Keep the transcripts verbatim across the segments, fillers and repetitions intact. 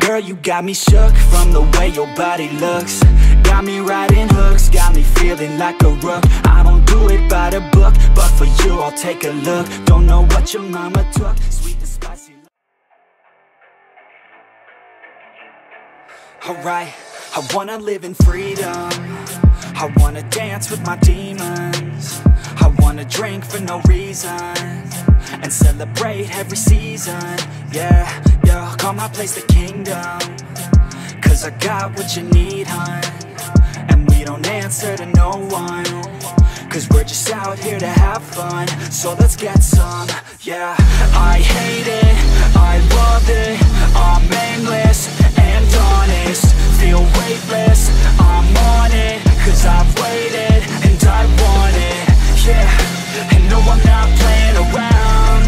Girl, you got me shook from the way your body looks. Got me riding hooks, got me feeling like a rook. I don't do it by the book, but for you I'll take a look. Don't know what your mama took, sweet and spicy. Alright, I wanna live in freedom. I wanna dance with my demons. I wanna drink for no reason and celebrate every season. Yeah, yeah, call my place the kingdom, 'cause I got what you need, hun. And we don't answer to no one, 'cause we're just out here to have fun. So let's get some, yeah. I hate it, I love it, I'm aimless and honest. Feel weightless, I'm on it, 'cause I've waited and I want it, yeah. And no, I'm not playing around,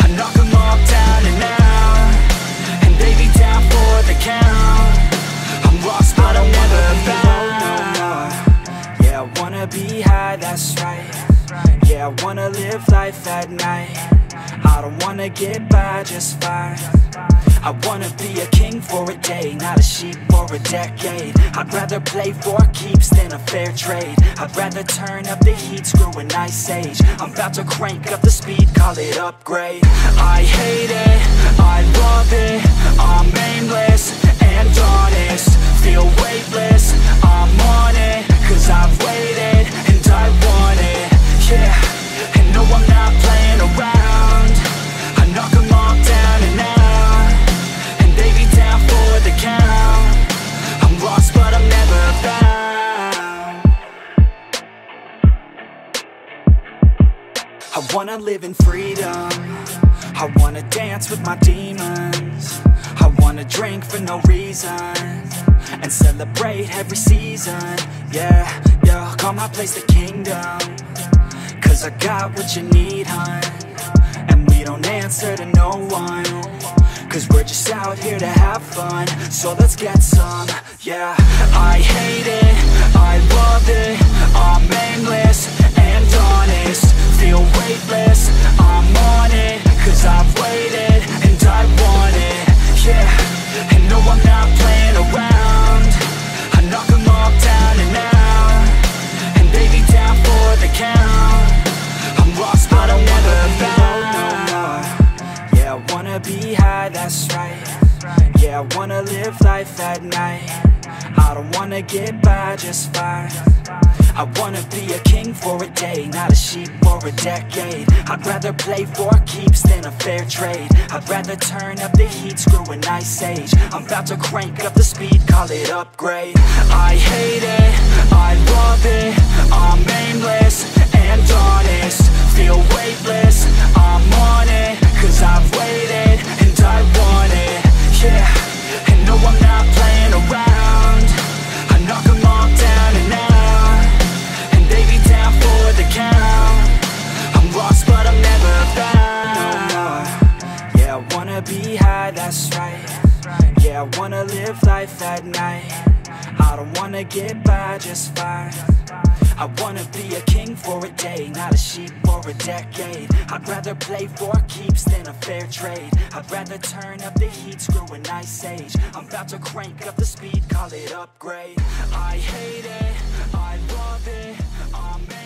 I knock them all down and out, and they be down for the count. I'm lost but I don't wanna be low no more. Yeah, I wanna be high, that's right. Yeah, I wanna live life at night. I don't wanna get by just fine. I wanna be a king for a day, not a sheep for a decade. I'd rather play for keeps than a fair trade. I'd rather turn up the heat, screw an ice age. I'm about to crank up the speed, call it upgrade. I hate it, I love it, I'm aimless and honest. Feel weightless, I'm on it, 'cause I've waited and I want it, yeah. And no, I'm not playing around, I knock them all down and out, for the count. I'm lost but I'm never found. I wanna live in freedom. I wanna dance with my demons. I wanna drink for no reason and celebrate every season. Yeah, yeah, call my place the kingdom, 'cause I got what you need, hun. And we don't answer to no one, 'cause we're just out here to have fun. So let's get some, yeah. I hate it, I love it, I'm aimless and honest. Feel weightless, I'm on it, 'cause I've waited and I want it, yeah. And no, I'm not playing around, I knock them all down and out, and they be down for the count. I'm lost but I'm never found. I wanna be high, that's right. Yeah, I wanna live life at night. I don't wanna get by just fine. I wanna be a king for a day, not a sheep for a decade. I'd rather play for keeps than a fair trade. I'd rather turn up the heat, screw an ice age. I'm about to crank up the speed, call it upgrade. I hate it, I love it, I'm aimless and honest. Feel weightless, I'm on it, 'cause I've waited and I want it, yeah. And no, I'm not playing around, I knock them all down and out, and they be down for the count. I'm lost but I'm never found. No more. Yeah, I wanna be high, that's right. Yeah, I wanna live life at night. I don't wanna get by just fine. I wanna be a king for a day, not a sheep for a decade. I'd rather play for keeps than a fair trade. I'd rather turn up the heat, screw an ice age. I'm about to crank up the speed, call it upgrade. I hate it, I love it, I'm